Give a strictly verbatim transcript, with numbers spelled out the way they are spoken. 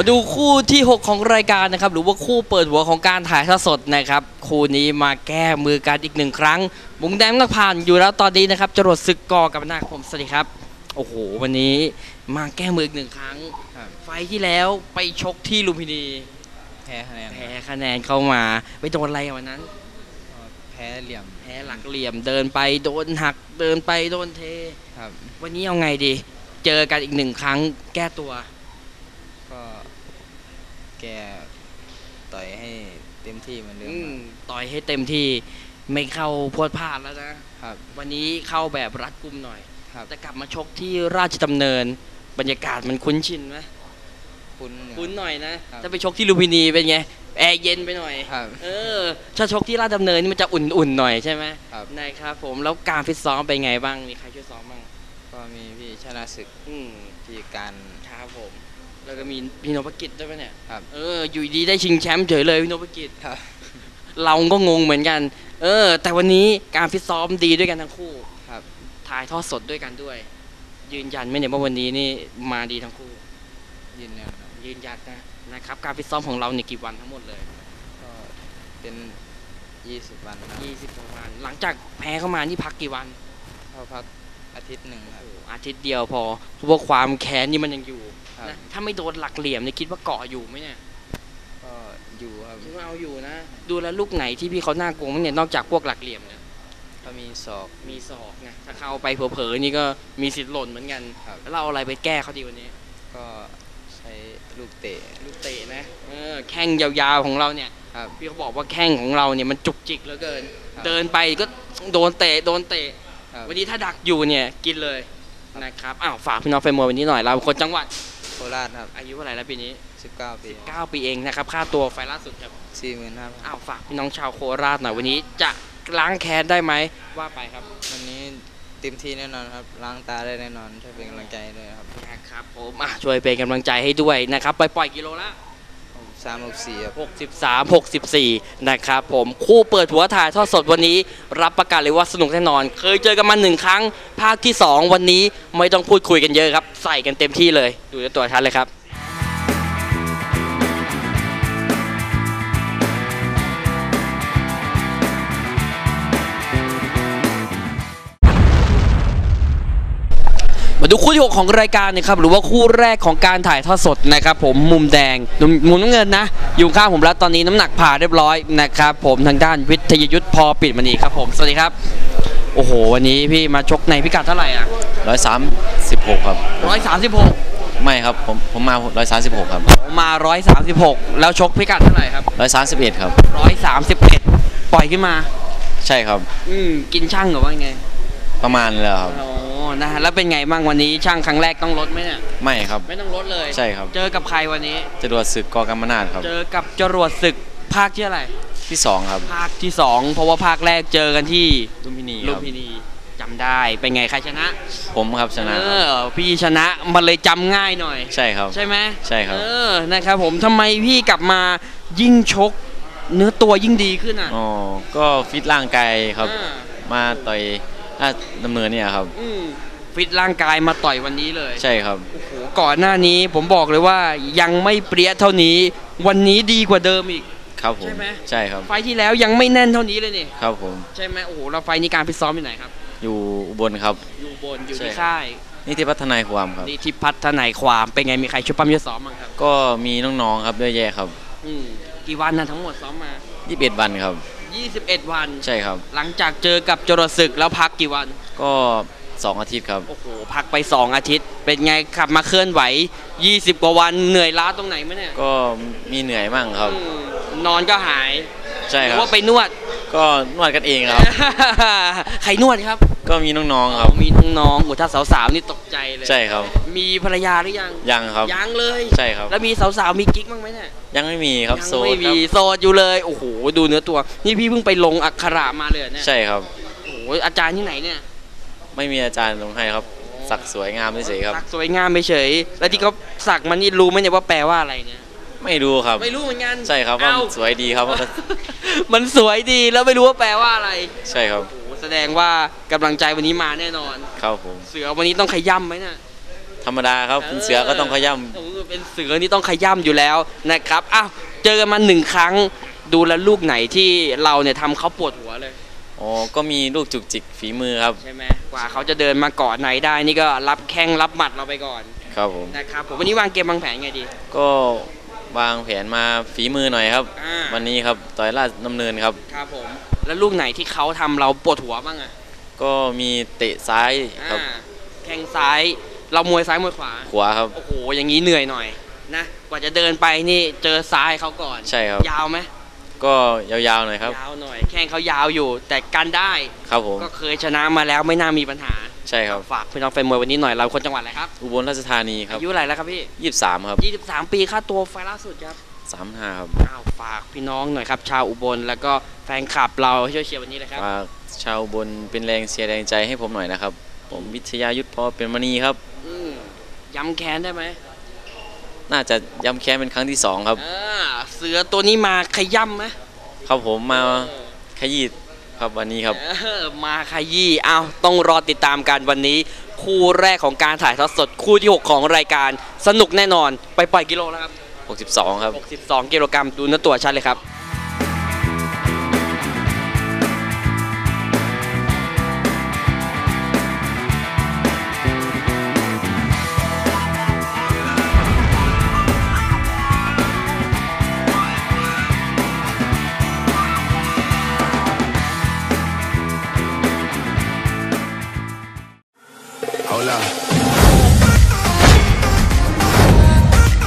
มาดูคู่ที่หกของรายการนะครับหรือว่าคู่เปิดหัวของการถ่ายทอดสดนะครับคู่นี้มาแก้มือกันอีกหนึ่งครั้งมุมแดงนักผ่านอยู่แล้วตอนนี้นะครับจรวดศึกกอกับนาคผมสวัสดีครับโอ้โหวันนี้มาแก้มืออีกหนึ่งครั้งไฟที่แล้วไปชกที่ลุมพินีแพ้คะแนนแพ้คะแนนเข้ามาไปโดนอะไรวันนั้นแพ้เหลี่ยมแพ้หลักเหลี่ยมเดินไปโดนหักเดินไปโดนเทครับวันนี้เอาไงดีเจอกันอีกหนึ่งครั้งแก้ตัวก็แกต่อยให้เต็มที่เหมือนเดิมต่อยให้เต็มที่ไม่เข้าพลาดพลาดแล้วนะครับวันนี้เข้าแบบรัดกุมหน่อยครับแต่กลับมาชกที่ราชดำเนินบรรยากาศมันคุ้นชินไหมคุ้นคุ้นหน่อยนะถ้าไปชกที่ลุมพินีเป็นไงแอร์เย็นไปหน่อยเออถ้าชกที่ราชดำเนินนี่มันจะอุ่นๆหน่อยใช่ไหมครับนะครับผมแล้วการฟิตซ้อมเป็นไงบ้างมีใครช่วยซ้อมบ้างก็มีพี่ชนะศึกพี่การครับผมแล้วก็มีพี่นพกิจด้วยไหมเนี่ยครับเอออยู่ดีได้ชิงแชมป์เฉยเลยพี่นพกิจครับเราก็งงเหมือนกันเออแต่วันนี้การฟิตซ้อมดีด้วยกันทั้งคู่ครับถ่ายทอดสดด้วยกันด้วยยืนยันไหมเนี่ยว่าวันนี้นี่มาดีทั้งคู่ยืนยันยืนยันนะนะครับการฟิตซ้อมของเราเนี่ยกี่วันทั้งหมดเลยก็เป็นยี่สิบวันยี่สิบวันหลังจากแพ้เข้ามานี่พักกี่วันเราพักอาทิตย์หนึ่งครับอาทิตย์เดียวพอเพราะว่าความแค้นนี่มันยังอยู่นะถ้าไม่โดนหลักเหลี่ยมเนี่ยคิดว่าเกาะอยู่ไหมเนี่ยก็อยู่ครับคิดว่าเอาอยู่นะดูแลลูกไหนที่พี่เขาหน้ากลัวมั้งเนี่ยนอกจากพวกหลักเหลี่ยมเนี่ยก็มีศอกมีศอกนะถ้าเข้าไปเผลอๆนี่ก็มีสิทธิ์หล่นเหมือนกันแล้วเราเอาอะไรไปแก้เขาดีวันนี้ก็ใช้ลูกเตะลูกเตะนะเออแข้งยาวๆของเราเนี่ยพี่เขาบอกว่าแข้งของเราเนี่ยมันจุกจิกเหลือเกินเดินไปก็โดนเตะโดนเตะวันนี้ถ้าดักอยู่เนี่ยกินเลยนะครับอ้าวฝากพี่น้องแฟนมวยวันนี้หน่อยเราคนจังหวัดโคราชครับอายุเท่าไหร่แล้วปีนี้สิบเก้าปีสิบเก้าปีเองนะครับค่าตัวไฟล่าสุดครับ สี่หมื่นห้าพัน อ้าวฝากพี่น้องชาวโคราชหน่อยวันนี้จะล้างแค้นได้ไหมว่าไปครับวันนี้เต็มที่แน่นอนครับล้างตาได้แน่นอนช่วยเป็นกำลังใจด้วยครับครับผมช่วยเป็นกำลังใจให้ด้วยนะครับไปปล่อยกิโลละสามสิบสี่ หกสิบสาม หกสิบสี่นะครับผมคู่เปิดหัวถ่ายทอดสดวันนี้รับประกาศเลยว่าสนุกแน่นอนเคยเจอกันมาหนึ่งครั้งภาคที่สองวันนี้ไม่ต้องพูดคุยกันเยอะครับใส่กันเต็มที่เลยดูตัวชัดเลยครับดูคู่ที่หกของรายการนะครับหรือว่าคู่แรกของการถ่ายทอดสดนะครับผมมุมแดงมุมน้ำเงินนะอยู่ข้างผมแล้วตอนนี้น้ำหนักผ่าเรียบร้อยนะครับผมทางด้านวิทยยุทธพอปิดมณีครับผมสวัสดีครับโอ้โหวันนี้พี่มาชกในพิกัดเท่าไหร่อ่ะร้อยสามสิบหกครับร้อยสามสิบหกไม่ครับผมผมมาร้อยสามสิบหกครับผมมาร้อยสามสิบหกแล้วชกพิกัดเท่าไหร่ครับร้อยสามสิบเอ็ดครับร้อยสามสิบเอ็ดปล่อยขึ้นมาใช่ครับอืมกินช่างหรือว่าไงประมาณเลยครับนะแล้วเป็นไงบ้างวันนี้ช่างครั้งแรกต้องลดไหมเนี่ยไม่ครับไม่ต้องลดเลยใช่ครับเจอกับใครวันนี้จรวดศึกกอกรรมนาถครับเจอกับจรวดศึกภาคที่อะไรที่สองครับภาคที่สองเพราะว่าภาคแรกเจอกันที่ลุมพินีลุมพินีจำได้เป็นไงใครชนะผมครับชนะเออพี่ชนะมันเลยจำง่ายหน่อยใช่ครับใช่ไหมใช่ครับเออนะครับผมทำไมพี่กลับมายิ่งชกเนื้อตัวยิ่งดีขึ้นอ่ะอ๋อก็ฟิตร่างกายครับมาต่อยดำเนินเนี่ยครับฟิตร่างกายมาต่อยวันนี้เลยใช่ครับโอ้โหก่อนหน้านี้ผมบอกเลยว่ายังไม่เปรี้ยเท่านี้วันนี้ดีกว่าเดิมอีกครับผมใช่ไหมใช่ครับไฟที่แล้วยังไม่แน่นเท่านี้เลยนี่ครับผมใช่ไหมโอ้โหเราไฟนี้การพิซ้อมอยู่ไหนครับอยู่บนครับอยู่บนอยู่ที่ค่ายนี่ที่พัฒนาความครับนี่ที่พัฒนาความเป็นไงมีใครช่วยปั้มช่วยซ้อมบ้างครับก็มีน้องๆครับเยอะแยะครับอืมกี่วันนะทั้งหมดซ้อมมายี่สิบเอ็ดวันครับยี่สิบเอ็ดวันใช่ครับหลังจากเจอกับจรวดศึกแล้วพักกี่วันก็สองอาทิตย์ครับโอ้โหพักไปสองอาทิตย์เป็นไงขับมาเคลื่อนไหวยี่สิบกว่าวันเหนื่อยล้าตรงไหนไหมเนี่ยก็มีเหนื่อยมั่งครับนอนก็หายใช่ครับว่าไปนวดก็นวดกันเองครับใครนวดครับก็มีน้องๆครับมีน้องๆโอ้ถ้าสาวๆนี่ตกใจเลยใช่ครับมีภรรยาหรือยังยังครับยังเลยใช่ครับแล้วมีสาวๆมีกิ๊กบ้างไหมเนี่ยยังไม่มีครับโสดไม่มีโสดอยู่เลยโอ้โหดูเนื้อตัวนี่พี่เพิ่งไปลงอักขระมาเลยเนี่ยใช่ครับโอ้โหอาจารย์ที่ไหนเนี่ยไม่มีอาจารย์ลงให้ครับสักสวยงามเฉยครับสักสวยงามเฉยแล้วที่เขาสักมันนี่รู้ไหมเนี่ยว่าแปลว่าอะไรเนี่ยไม่รู้ครับไม่รู้เหมือนกันใช่ครับว่าสวยดีครับมันสวยดีแล้วไม่รู้ว่าแปลว่าอะไรใช่ครับแสดงว่ากำลังใจวันนี้มาแน่นอนครับผมเสือวันนี้ต้องขย่ำไหมนะธรรมดาครับเป็นเสือก็ต้องขย่ำเป็น เป็นเสือนี่ต้องขย่ำอยู่แล้วนะครับอ้าวเจอกันมาหนึ่งครั้งดูแลลูกไหนที่เราเนี่ยทำเขาปวดหัวเลยอ๋อก็มีลูกจุกจิกฝีมือครับใช่ไหมกว่าเขาจะเดินมาเกาะไหนได้นี่ก็รับแข้งรับหมัดเราไปก่อนครับผมนะครับผมวันนี้วางเกมวางแผนไงดีก็วางแผนมาฝีมือหน่อยครับวันนี้ครับต่อยราชดำเนินครับครับผมแล้วลูกไหนที่เขาทำเราปวดหัวบ้างอ่ะก็มีเตะซ้ายครับแข้งซ้ายเรามวยซ้ายมวยขวาขวาครับโอ้โหอย่างนี้เหนื่อยหน่อยนะกว่าจะเดินไปนี่เจอซ้ายเขาก่อนใช่ครับยาวไหมก็ยาวๆหน่อยครับยาวหน่อยแข้งเขายาวอยู่แต่กันได้ครับผมก็เคยชนะมาแล้วไม่น่ามีปัญหาใช่ครับฝากพี่น้องแฟนมวยวันนี้หน่อยเราคนจังหวัดอะไรครับอุบลราชธานีครับอายุอะไรแล้วครับพี่ยี่สิบสามครับยี่สิบสามปีค่าตัวไฟล่าสุดครับสามห้าครับอ้าวฝากพี่น้องหน่อยครับชาวอุบลแล้วก็แฟนคลับเราช่วยเชียร์วันนี้เลยครับฝากชาวอุบลเป็นแรงเชียร์แรงใจให้ผมหน่อยนะครับผมวิทยายุทธพอเป็นมณีครับย้ำแค้นได้ไหมน่าจะย้ำแค้นเป็นครั้งที่สองครับเสือตัวนี้มาขย่ำไหมครับผมมาขยี้ครับวันนี้ครับมาขยี้เอาต้องรอติดตามกันวันนี้คู่แรกของการถ่ายทอดสดคู่ที่หกของรายการสนุกแน่นอนไปปล่อยกิโลแล้วครับหกสิบสองครับหกสิบสองกิโลกรัมดูเนื้อตัวชัดเลยครับ